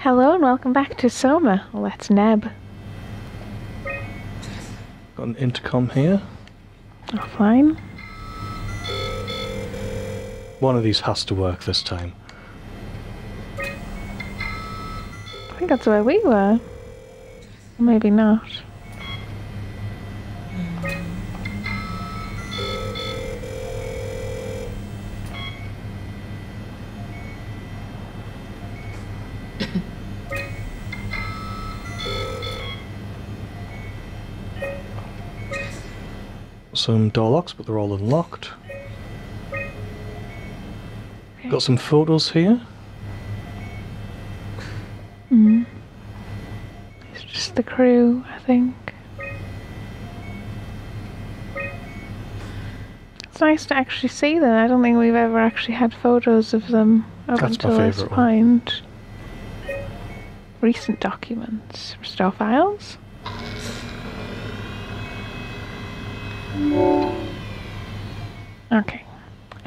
Hello and welcome back to SOMA. Let's neb. Got an intercom here. Oh, fine. One of these has to work this time. I think that's where we were. Or maybe not. Some door locks, but they're all unlocked. Okay. Got some photos here. Mm. It's just the crew, I think. It's nice to actually see them. I don't think we've ever actually had photos of them up until this point. Recent documents, restore files. Okay.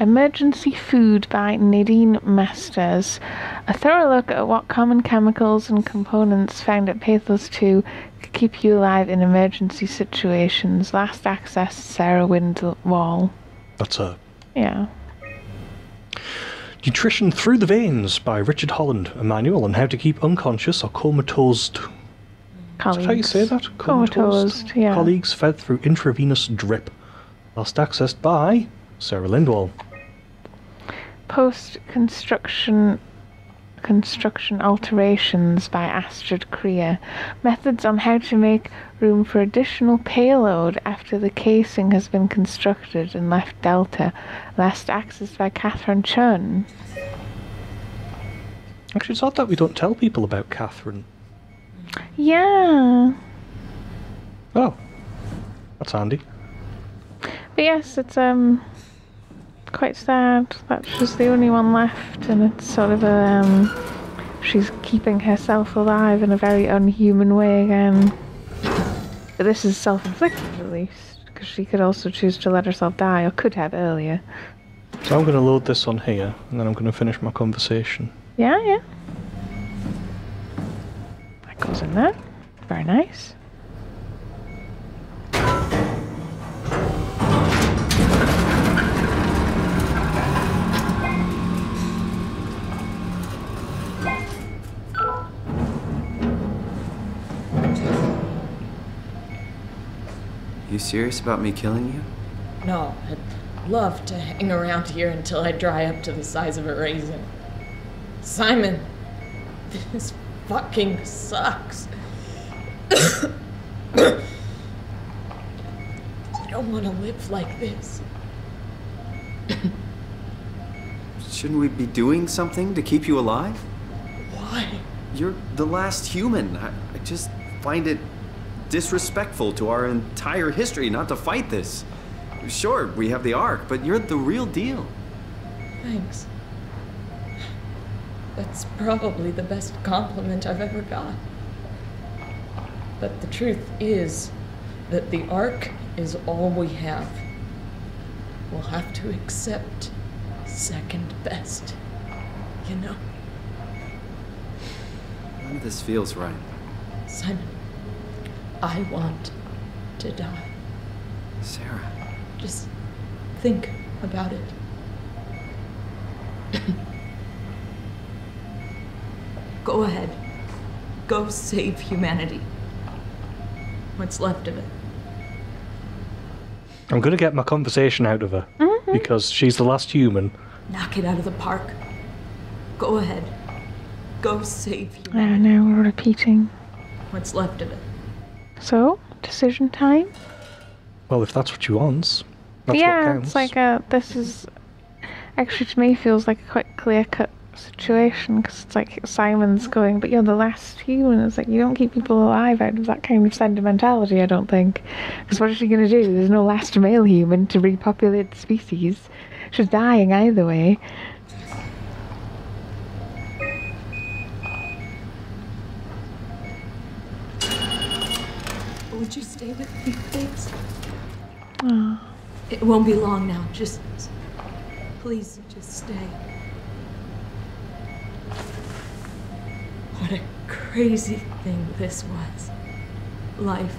Emergency Food by Nadine Masters. A thorough look at what common chemicals and components found at Pathos 2 could keep you alive in emergency situations. Last access, Sarah Windwall. That's her. Yeah. Nutrition Through the Veins by Richard Holland. A manual on how to keep unconscious or comatose colleagues. Is that how you say that? Comatose, yeah. Colleagues fed through intravenous drip. Last accessed by Sarah Lindwall. Post-construction alterations by Astrid Creer. Methods on how to make room for additional payload after the casing has been constructed and left Delta. Last accessed by Catherine Chun. Actually, it's odd that we don't tell people about Catherine. Yeah. Oh, that's handy. But yes, it's quite sad that she's the only one left, and it's sort of a she's keeping herself alive in a very unhuman way again. But this is self-inflicted, at least, because she could also choose to let herself die, or could have earlier. So I'm going to load this on here, and then I'm going to finish my conversation. Yeah, yeah. Goes in there. Very nice. You serious about me killing you? No, I'd love to hang around here until I dry up to the size of a raisin. Simon, this fucking sucks. I don't want to live like this. Shouldn't we be doing something to keep you alive? Why? You're the last human. I just find it disrespectful to our entire history not to fight this. Sure, we have the Ark, but you're the real deal. Thanks. That's probably the best compliment I've ever got. But the truth is that the Ark is all we have. We'll have to accept second best, you know? None of this feels right. Simon, I want to die. Sarah. Just think about it. Go ahead. Go save humanity. What's left of it. I'm going to get my conversation out of her. Mm-hmm. Because she's the last human. Knock it out of the park. Go ahead. Go save humanity. I know, we're repeating. What's left of it. So, decision time? Well, if that's what you want, that's what counts. It's like a... This is... Actually, to me, feels like a quite clear-cut situation, because it's like Simon's going, but you're the last human. It's like, you don't keep people alive out of that kind of sentimentality, I don't think. Because what is she going to do? There's no last male human to repopulate the species. She's dying either way. Would you stay with me, please? Oh. It won't be long now. Just please, just stay. What a crazy thing this was. Life.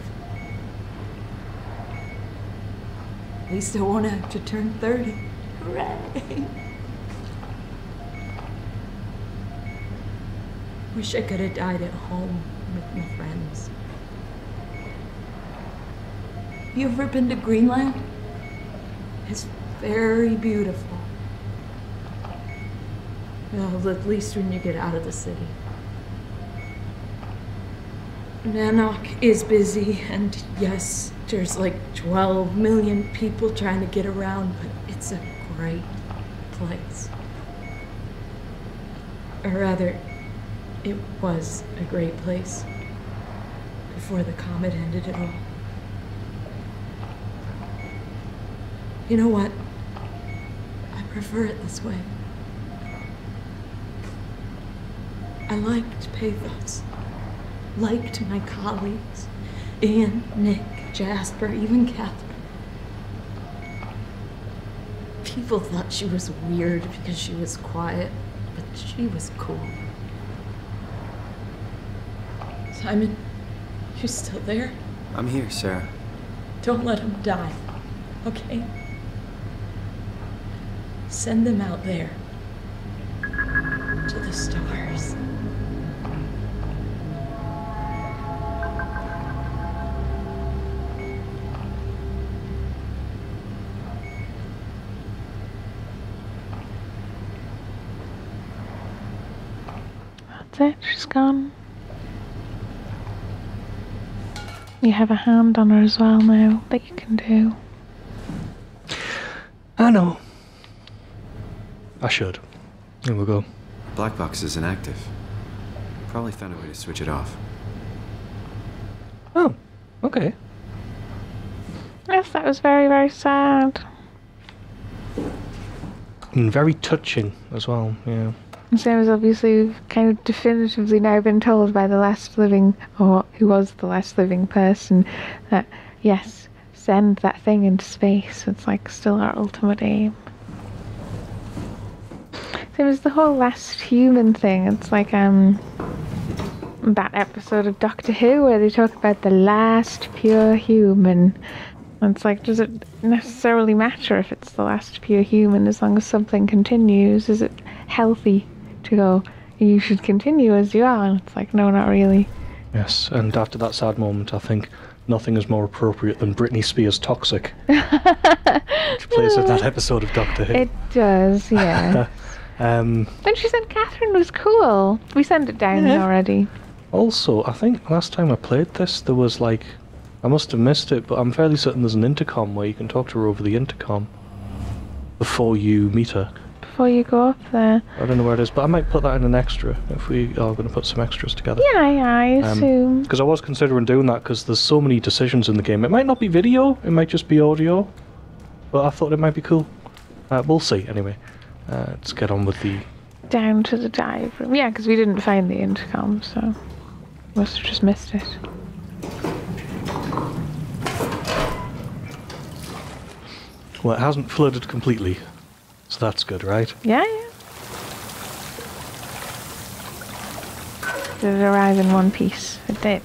At least I won't have to turn 30. Hooray! Wish I could have died at home with my friends. You ever been to Greenland? It's very beautiful. Well, at least when you get out of the city. Manoch is busy, and yes, there's like 12 million people trying to get around, but it's a great place. Or rather, it was a great place before the comet ended it all. You know what? I prefer it this way. I liked Pathos. Liked my colleagues. Anne, Nick, Jasper, even Catherine. People thought she was weird because she was quiet, but she was cool. Simon, you're still there? I'm here, Sarah. Don't let him die, okay? Send them out there. To the stars. That's it, she's gone. You have a hand on her as well now that you can do. I know. I should. Here we go. Black box is inactive. Probably found a way to switch it off. Oh, okay. Yes, that was very, very sad. And very touching as well, yeah. Sarah's obviously kind of definitively now been told by the last living, or who was the last living person, that yes, send that thing into space. It's like still our ultimate aim. So it was the whole last human thing. It's like that episode of Doctor Who where they talk about the last pure human. And it's like, does it necessarily matter if it's the last pure human as long as something continues? Is it healthy to go, you should continue as you are? And it's like, no, not really. Yes, and after that sad moment, I think nothing is more appropriate than Britney Spears' Toxic, which plays with that episode of Doctor Who. It does, yeah. Then she said Catherine was cool. We sent it down already. Also, I think last time I played this, there was like... I must have missed it, but I'm fairly certain there's an intercom where you can talk to her over the intercom before you meet her. Before you go up there. I don't know where it is, but I might put that in an extra if we are going to put some extras together. Yeah, I assume. Because I was considering doing that because there's so many decisions in the game. It might not be video, it might just be audio, but I thought it might be cool. We'll see, anyway. Let's get on with the... Down to the dive room. Yeah, because we didn't find the intercom, so... Must have just missed it. Well, it hasn't flooded completely, so that's good, right? Yeah, yeah. Did it arrive in one piece? It did.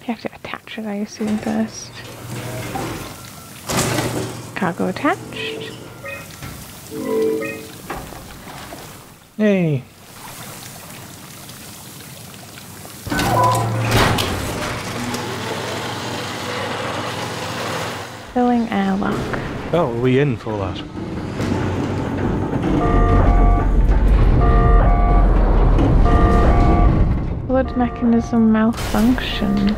You have to attach it, I assume, first. Cargo attached. Yay! Filling airlock. Oh, are we in for that? Blood mechanism malfunction.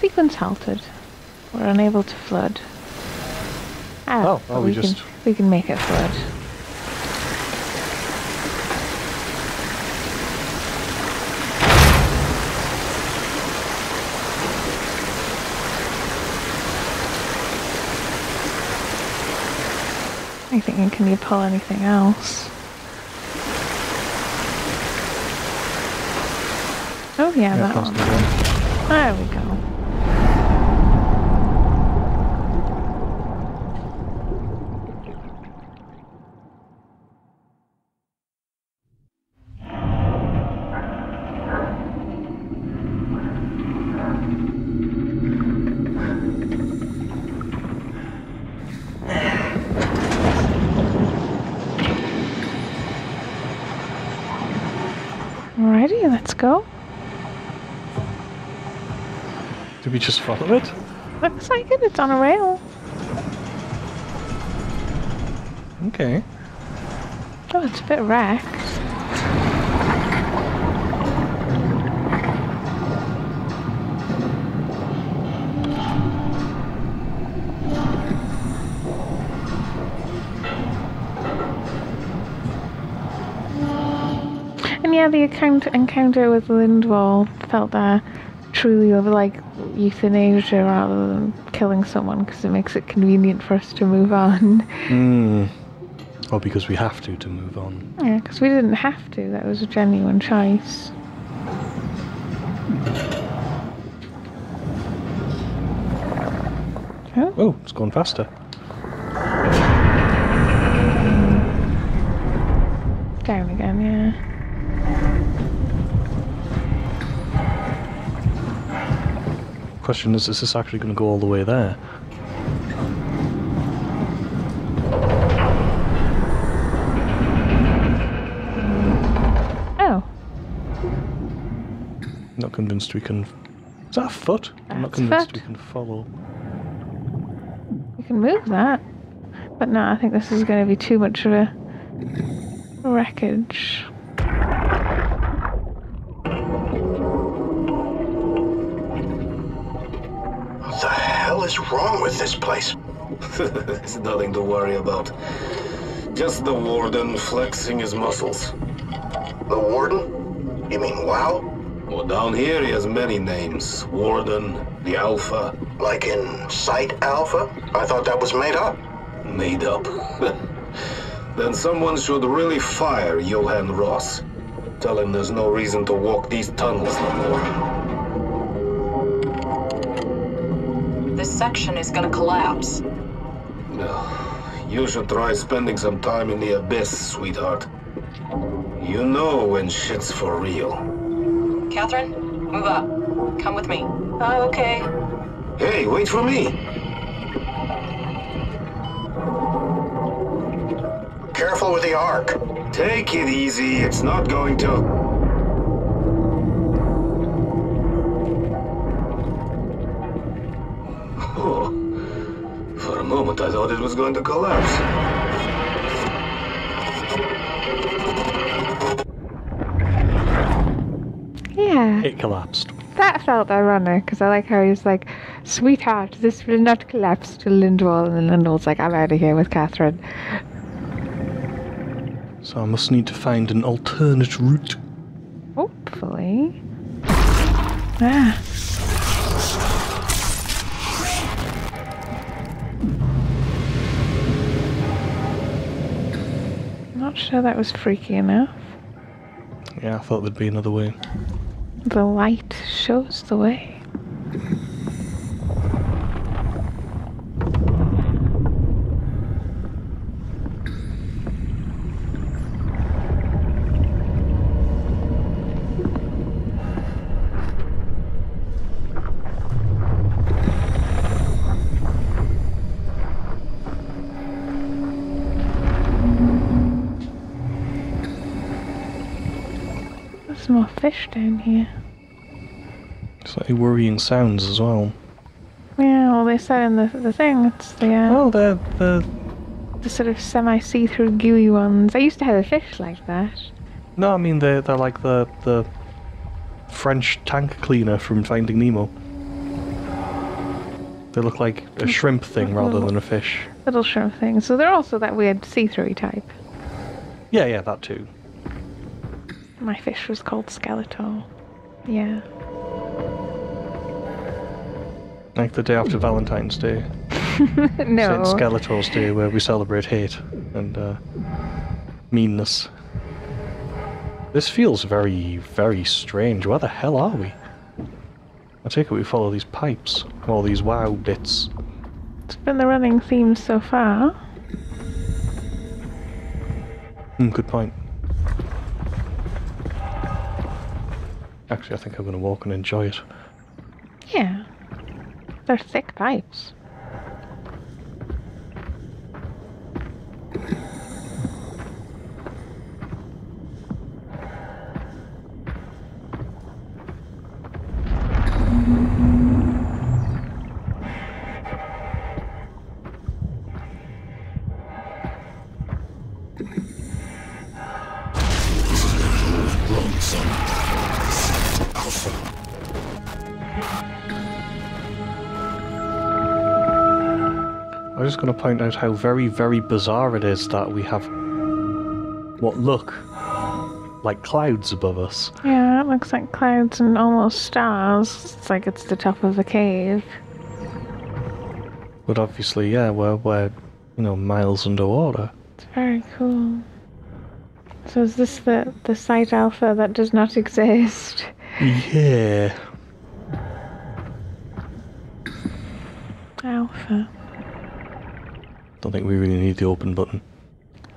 Sequence halted. We're unable to flood. Ah, oh, we just... we can make it flood. anything. Can you pull anything else? Oh yeah, that one. There we go. Alrighty, let's go. Did we just follow it? Looks like it. It's on a rail. Okay. Oh, it's a bit wrecked. And yeah, the encounter with Lindwall felt there. Truly over like euthanasia rather than killing someone because it makes it convenient for us to move on. Or because we have to move on. Yeah, because we didn't have to. That was a genuine choice. Oh, oh, it's gone faster. Down again, yeah. Question is this actually going to go all the way there? Oh. Not convinced we can... Is that a foot? That's I'm not convinced we can follow. We can move that. But no, I think this is going to be too much of a wreckage. What's wrong with this place? It's nothing to worry about. Just the warden flexing his muscles. The warden? You mean WoW? Well, down here he has many names. Warden, the Alpha. Like in Site Alpha? I thought that was made up. Made up? Then someone should really fire Johan Ross. Tell him there's no reason to walk these tunnels no more. This section is gonna collapse. No, you should try spending some time in the abyss, sweetheart. You know when shit's for real. Catherine, move up. Come with me. Oh, okay. Hey, wait for me. Careful with the Ark. Take it easy. It's not going to... For a moment, I thought it was going to collapse. Yeah. It collapsed. That felt ironic, because I like how he was like, sweetheart, this will not collapse to Lindwall, and then Lindwall's like, I'm out of here with Catherine. So I must need to find an alternate route. Hopefully. Ah. Not sure that was freaky enough. Yeah, I thought there'd be another way. The light shows the way. More fish down here. Slightly worrying sounds as well. Yeah, well they said in the thing, it's the oh, the sort of semi-see-through gooey ones. I used to have a fish like that. No, I mean they're like the French tank cleaner from Finding Nemo. They look like a shrimp thing rather than a fish. Little shrimp thing. So they're also that weird see-through type. Yeah, yeah, that too. My fish was called Skeletor. Yeah. Like the day after Valentine's Day. No. It's Skeletor's Day, where we celebrate hate and meanness. This feels very, very strange. Where the hell are we? I take it we follow these pipes, all these WoW bits. It's been the running theme so far. Good point. Actually, I think I'm going to walk and enjoy it. Yeah. They're thick pipes. I'm just going to point out how very, very bizarre it is that we have what look like clouds above us. Yeah, it looks like clouds and almost stars. It's like it's the top of a cave. But obviously, yeah, we're you know, miles underwater. It's very cool. So is this the Site Alpha that does not exist? Yeah. Alpha. I don't think we really need the open button.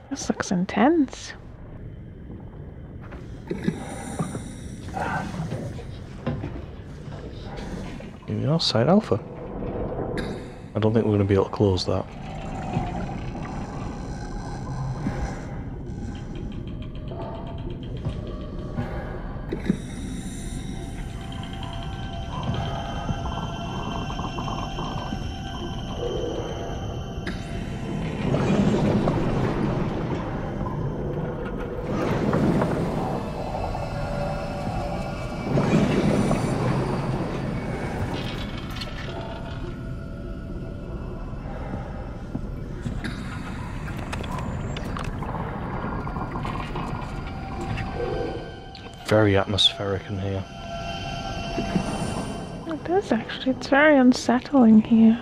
This looks intense. You know, Site Alpha. I don't think we're going to be able to close that. Very atmospheric in here. It does actually, it's very unsettling here.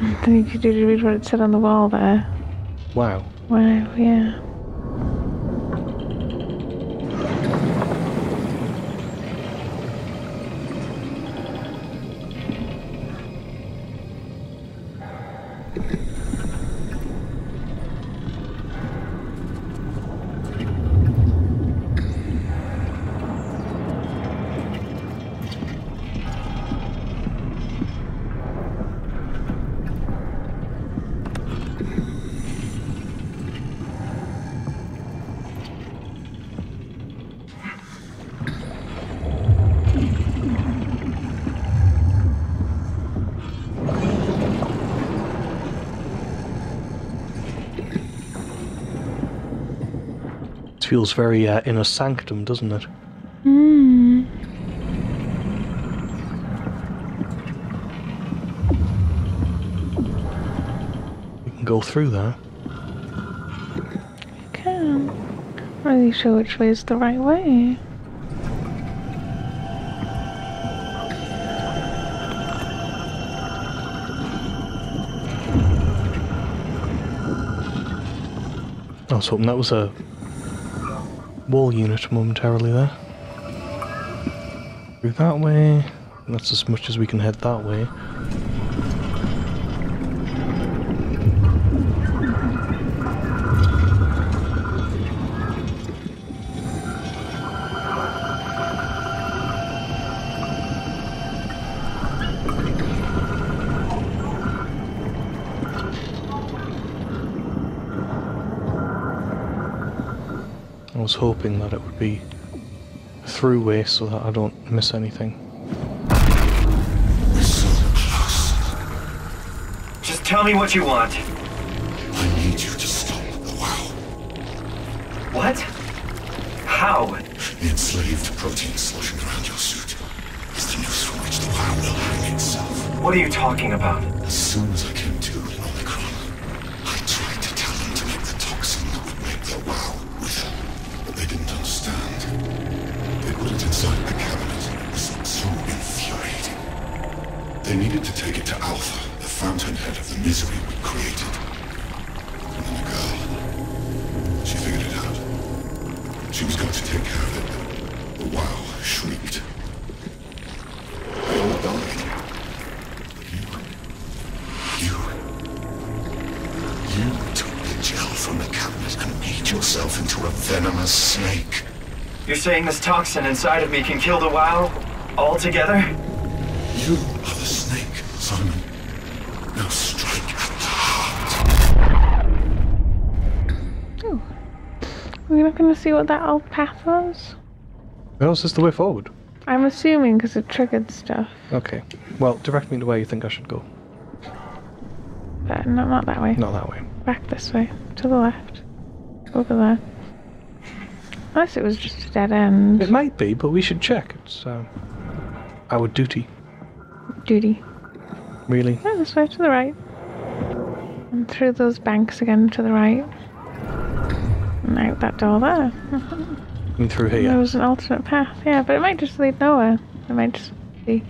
I think you did read what it said on the wall there. Wow. Wow, yeah. Feels very inner sanctum, doesn't it? Mm. We can go through there. I can. I'm not really sure which way is the right way. I was hoping that was a wall unit momentarily there. Through that way, that's as much as we can head that way. I was hoping that it would be a throughway so that I don't miss anything. Just tell me what you want. I need you to stop the WoW. What? How? The enslaved protein sloshing around your suit is the noose from which the WoW will hang itself. What are you talking about? As soon as I came to in Omicron, I tried to tell them to make the They needed to take it to Alpha, the fountainhead of the misery we created. And then the girl, she figured it out. She was going to take care of it. The WAU shrieked. They all died. You took the gel from the cabinet and made yourself into a venomous snake. You're saying this toxin inside of me can kill the WAU altogether? You are the snake, Simon. Now strike at the heart. Oh. Are we not going to see what that old path was? Where else is the way forward? I'm assuming because it triggered stuff. Okay. Well, direct me to where you think I should go. But not that way. Not that way. Back this way. To the left. Over there. Unless it was just a dead end. It might be, but we should check. It's our duty. Duty. Really? Yeah, this way, to the right. And through those banks again, to the right. And out that door there. And through here. There was an alternate path, yeah, but it might just lead nowhere. It might just be...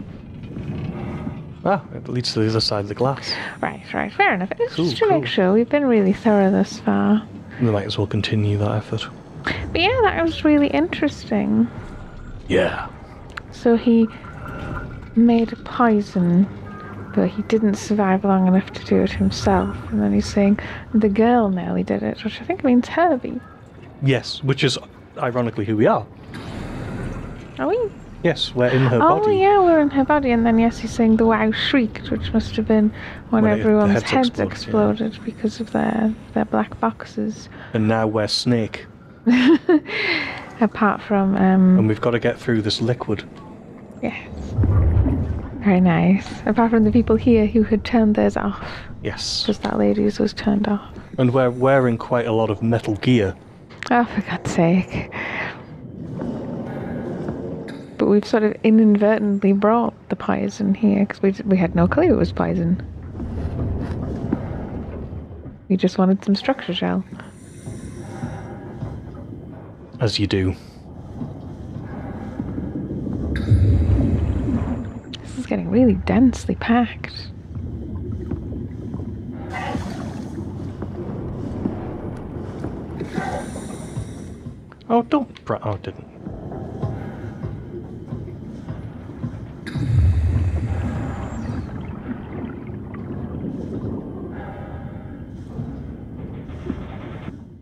Ah, it leads to the other side of the glass. Right, fair enough. It's cool, just to make sure. We've been really thorough this far. We might as well continue that effort. But yeah, that was really interesting. Yeah. So he made a poison, but he didn't survive long enough to do it himself. And then he's saying the girl nearly did it, which I think means Herbie. Yes, which is ironically who we are. Are we? Yes, we're in her body. Oh yeah, we're in her body. And then yes, he's saying the WAU shrieked, which must have been when everyone's heads exploded yeah. Because of their black boxes. And now we're snake. Apart from and we've got to get through this liquid. Yes. Very nice. Apart from the people here who had turned theirs off. Yes. Because that lady's was turned off. And we're wearing quite a lot of metal gear. Oh, for God's sake. But we've sort of inadvertently brought the poison here because we had no clue it was poison. We just wanted some structure gel. As you do. This is getting really densely packed. Oh, don't bra- oh, didn't.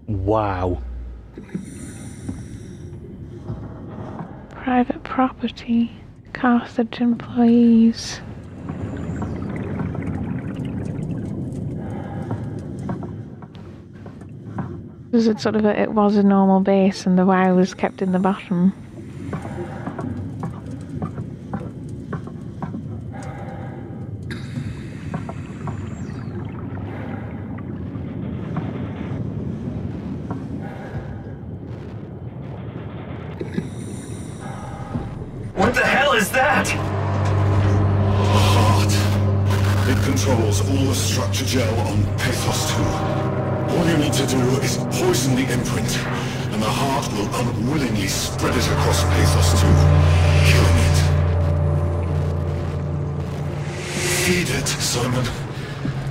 WAU. Private property, Carthage employees. Because it's sort of a, it was a normal base and the WAU was kept in the bottom. All the structure gel on Pathos 2. All you need to do is poison the imprint, and the heart will unwillingly spread it across Pathos 2, killing it. Feed it, Simon.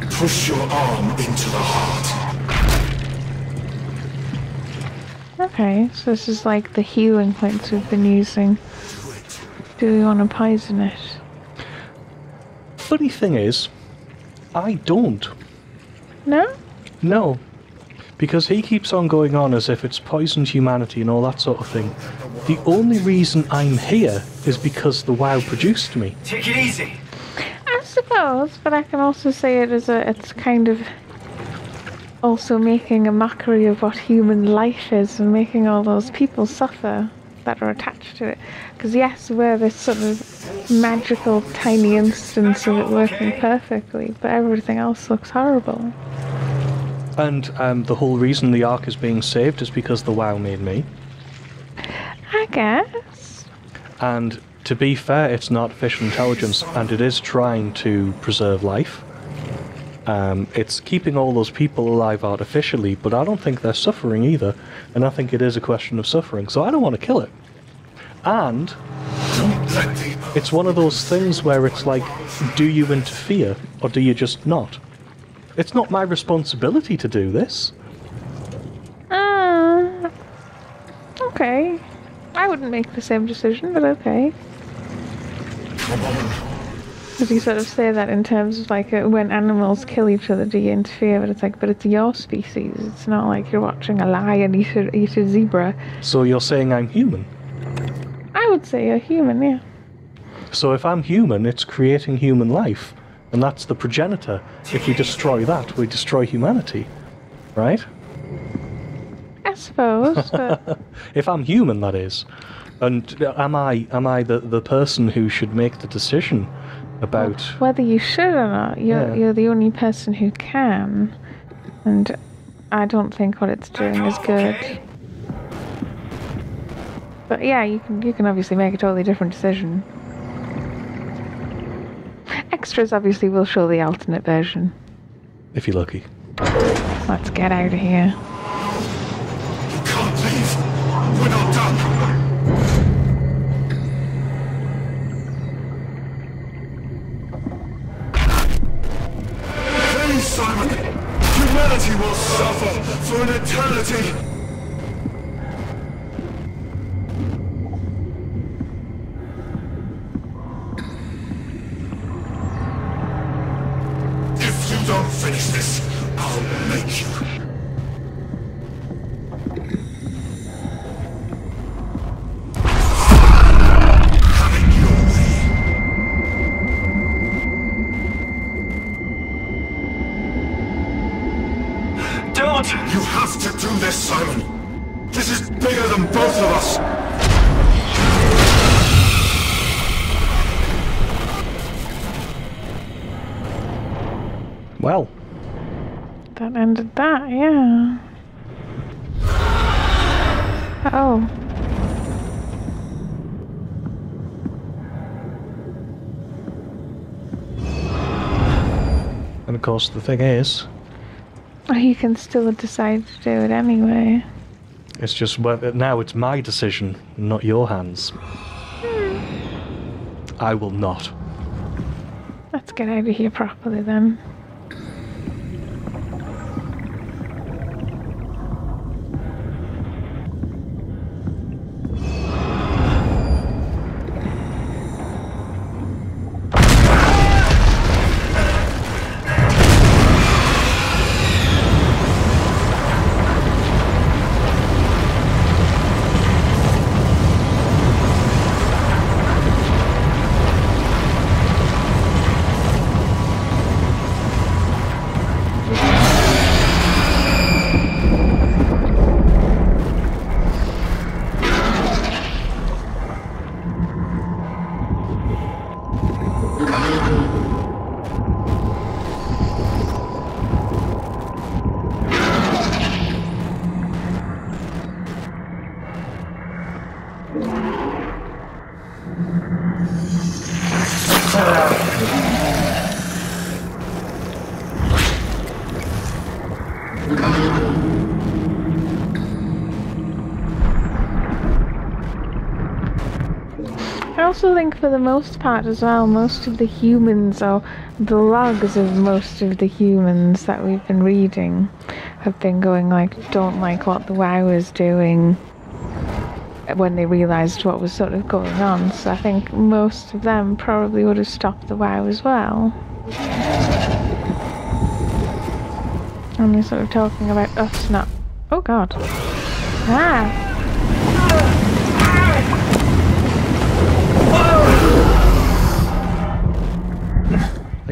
Push your arm into the heart. Okay, so this is like the healing points we've been using. Do we want to poison it? Funny thing is, I don't. No? No. Because he keeps on going on as if it's poisoned humanity and all that sort of thing. The only reason I'm here is because the WAU produced me. Take it easy. I suppose, but I can also say it as a, it's kind of also making a mockery of what human life is and making all those people suffer that are attached to it. Because yes, we're this sort of magical tiny instance of it working perfectly, but everything else looks horrible. And the whole reason the Ark is being saved is because the WAU made me. I guess. And to be fair, it's an artificial intelligence, and it is trying to preserve life. It's keeping all those people alive artificially, but I don't think they're suffering either, and I think it is a question of suffering, so I don't want to kill it. And It's one of those things where it's like, do you interfere or do you just not? It's not my responsibility to do this. Okay. I wouldn't make the same decision, but okay. Because you sort of say that in terms of like when animals kill each other, do you interfere? But it's like, but it's your species. It's not like you're watching a lion eat a zebra. So you're saying I'm human? I would say you're human, yeah. So if I'm human, it's creating human life. And that's the progenitor. If we destroy that, we destroy humanity. Right? I suppose, but... If I'm human, that is. And am I the person who should make the decision about... Whether you should or not, you're the only person who can. And I don't think what it's doing is good. Okay. But yeah, you can obviously make a totally different decision. Extras obviously will show the alternate version. If you're lucky. Let's get out of here. You can't leave. We're not done. Hey, Simon. Humanity will suffer for an eternity. The thing is... You can still decide to do it anyway. It's just, now it's my decision, not your hands. I will not. Let's get out of here properly then. I also think for the most part as well, most of the humans or the logs of most of the humans that we've been reading have been going like, don't like what the WoW is doing when they realised what was sort of going on. So I think most of them probably would have stopped the WoW as well. And they're sort of talking about us not... Oh god. Ah!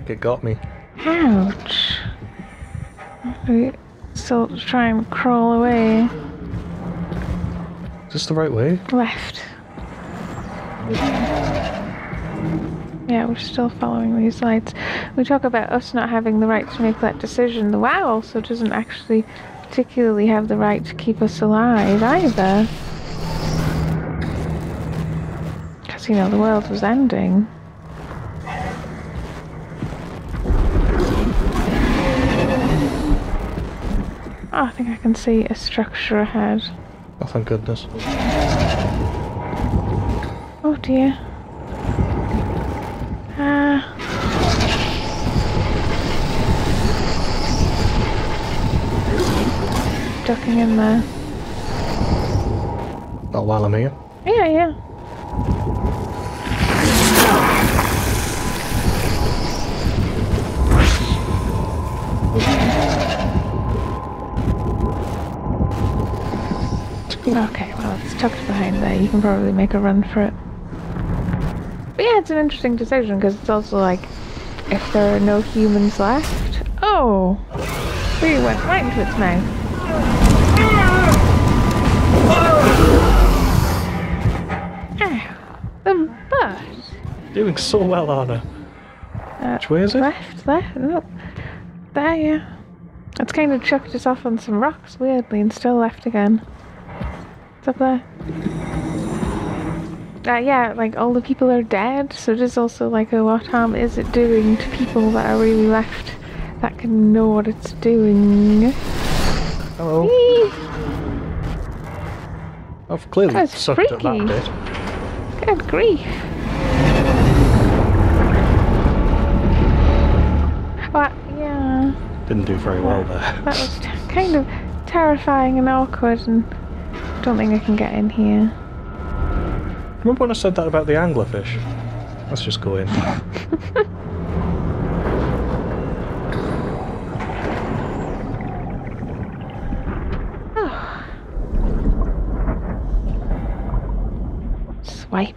It got me. Ouch. We still try and crawl away. Is this the right way? Left. Yeah, we're still following these lights. We talk about us not having the right to make that decision. The WoW also doesn't actually particularly have the right to keep us alive either. Because, you know, the world was ending. Oh, I think I can see a structure ahead. Oh, thank goodness. Oh dear. Ducking in there. Not while I'm here. Yeah, yeah. Okay, well, it's tucked behind there. You can probably make a run for it. But yeah, it's an interesting decision because it's also like, if there are no humans left... Oh! We went right into its mouth. Doing so well, Anna. Which way is it? Left, there, look. There, yeah. It's kind of chucked us off on some rocks, weirdly, and still left again. It's up there. Yeah, like, all the people are dead, so there's also, like, a what harm is it doing to people that are really left that can know what it's doing? Hello. Eee. I've clearly sucked at that bit. Good grief. But, yeah. Didn't do very well there. That was kind of terrifying and awkward, and I don't think I can get in here. Remember when I said that about the anglerfish? Let's just go in. Oh. Swipe.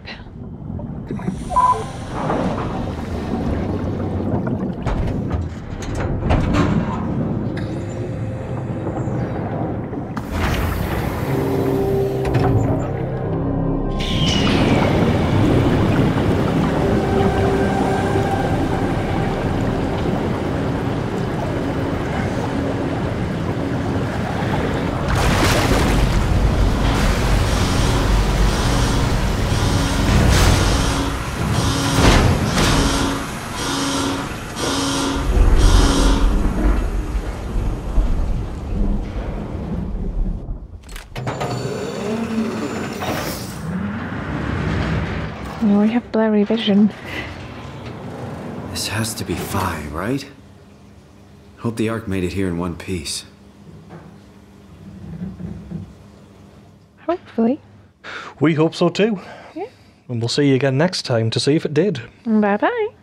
Blurry vision. This has to be Phi, right? Hope the Ark made it here in one piece. Hopefully. We hope so too. Yeah. And we'll see you again next time to see if it did. Bye bye.